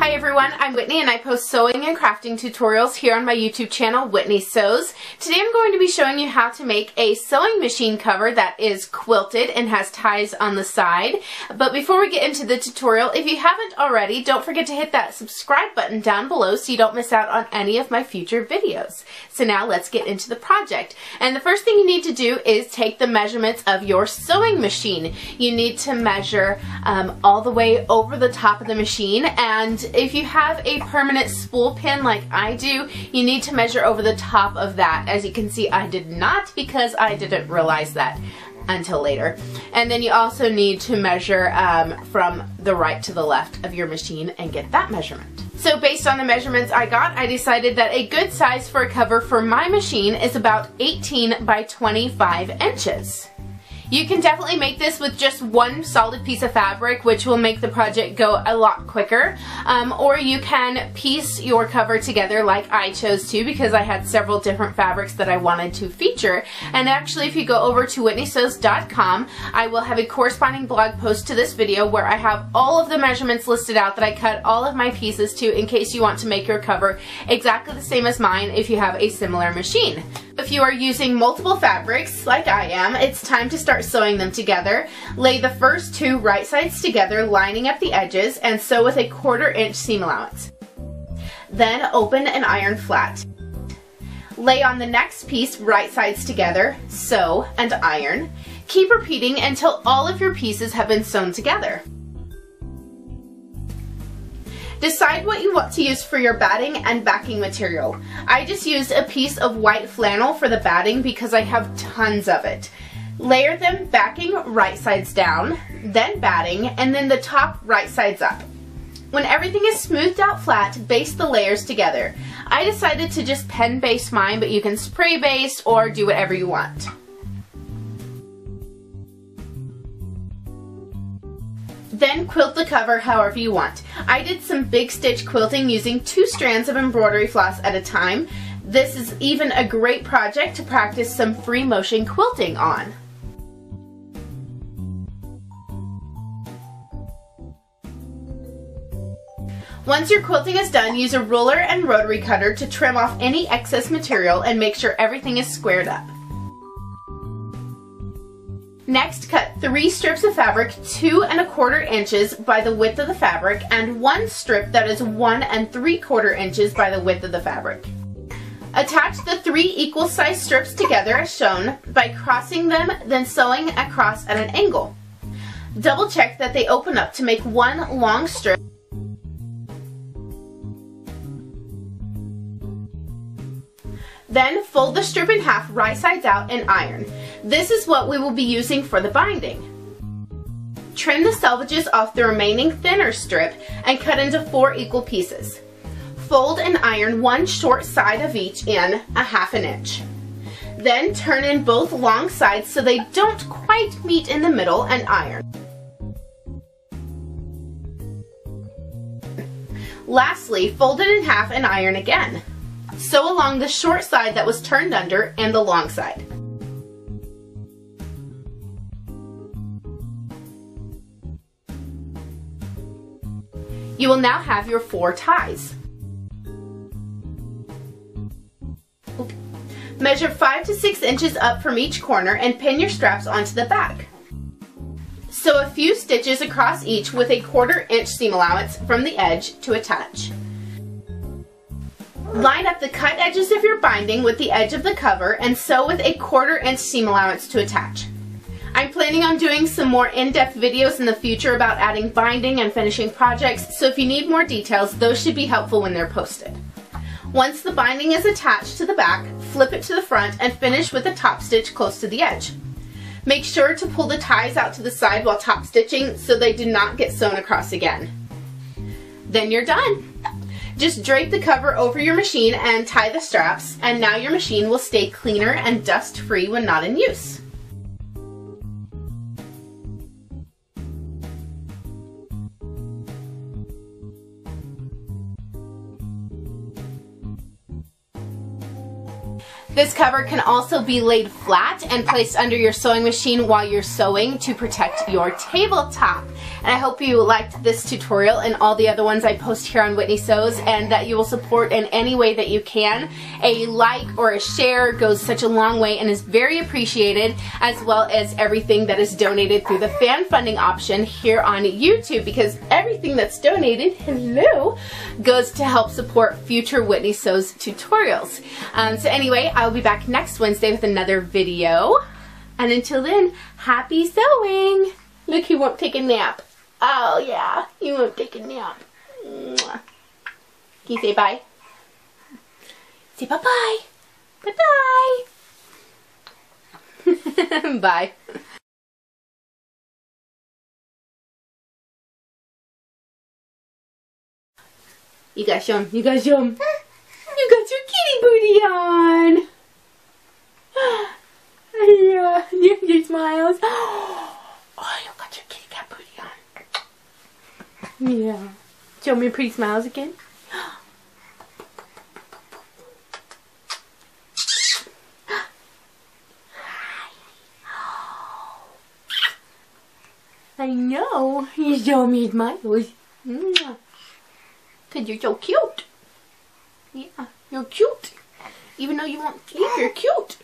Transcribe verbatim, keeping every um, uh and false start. Hi everyone, I'm Whitney and I post sewing and crafting tutorials here on my YouTube channel, Whitney Sews. Today I'm going to be showing you how to make a sewing machine cover that is quilted and has ties on the side. But before we get into the tutorial, if you haven't already, don't forget to hit that subscribe button down below so you don't miss out on any of my future videos. So now let's get into the project. And the first thing you need to do is take the measurements of your sewing machine. You need to measure um, all the way over the top of the machine, and if you have a permanent spool pin like I do, you need to measure over the top of that. As you can see, I did not, because I didn't realize that until later. And then you also need to measure um, from the right to the left of your machine and get that measurement. So based on the measurements I got, I decided that a good size for a cover for my machine is about eighteen by twenty-five inches. You can definitely make this with just one solid piece of fabric, which will make the project go a lot quicker. Um, or you can piece your cover together like I chose to, because I had several different fabrics that I wanted to feature. And actually, if you go over to Whitney Sews dot com, I will have a corresponding blog post to this video where I have all of the measurements listed out that I cut all of my pieces to, in case you want to make your cover exactly the same as mine if you have a similar machine. If you are using multiple fabrics, like I am, it's time to start sewing them together. Lay the first two right sides together, lining up the edges, and sew with a quarter inch seam allowance. Then open an iron flat. Lay on the next piece right sides together, sew, and iron. Keep repeating until all of your pieces have been sewn together. Decide what you want to use for your batting and backing material. I just used a piece of white flannel for the batting because I have tons of it. Layer them backing right sides down, then batting, and then the top right sides up. When everything is smoothed out flat, baste the layers together. I decided to just pen baste mine, but you can spray baste or do whatever you want. Then quilt the cover however you want. I did some big stitch quilting using two strands of embroidery floss at a time. This is even a great project to practice some free motion quilting on. Once your quilting is done, use a ruler and rotary cutter to trim off any excess material and make sure everything is squared up. Next, cut three strips of fabric two and a quarter inches by the width of the fabric, and one strip that is one and three quarter inches by the width of the fabric. Attach the three equal size strips together as shown by crossing them, then sewing across at an angle. Double check that they open up to make one long strip. Then fold the strip in half right sides out and iron. This is what we will be using for the binding. Trim the selvages off the remaining thinner strip and cut into four equal pieces. Fold and iron one short side of each in a half an inch. Then turn in both long sides so they don't quite meet in the middle and iron. Lastly, fold it in half and iron again. Sew along the short side that was turned under and the long side. You will now have your four ties. Oops. Measure five to six inches up from each corner and pin your straps onto the back. Sew a few stitches across each with a quarter inch seam allowance from the edge to attach. Line up the cut edges of your binding with the edge of the cover and sew with a quarter inch seam allowance to attach. I'm planning on doing some more in-depth videos in the future about adding binding and finishing projects, so if you need more details, those should be helpful when they're posted. Once the binding is attached to the back, flip it to the front and finish with a top stitch close to the edge. Make sure to pull the ties out to the side while top stitching so they do not get sewn across again. Then you're done! Just drape the cover over your machine and tie the straps, and now your machine will stay cleaner and dust-free when not in use. This cover can also be laid flat and placed under your sewing machine while you're sewing to protect your tabletop. And I hope you liked this tutorial and all the other ones I post here on Whitney Sews, and that you will support in any way that you can. A like or a share goes such a long way and is very appreciated, as well as everything that is donated through the fan funding option here on YouTube, because everything that's donated, hello, goes to help support future Whitney Sews tutorials. Um, so anyway, I'll be back next Wednesday with another video. And until then, happy sewing! Look, he won't take a nap. Oh yeah, he won't take a nap. Mwah. Can you say bye? Say bye-bye. Bye-bye. Bye. You gotta show him. You gotta show him. You got your kitty booty on. Yeah, your, your smiles. Oh, you got your kitty cat booty on. Yeah. Show me your pretty smiles again. I know. You show me your smiles. Because you're so cute. Yeah, you're cute. Even though you won't sleep, you're cute.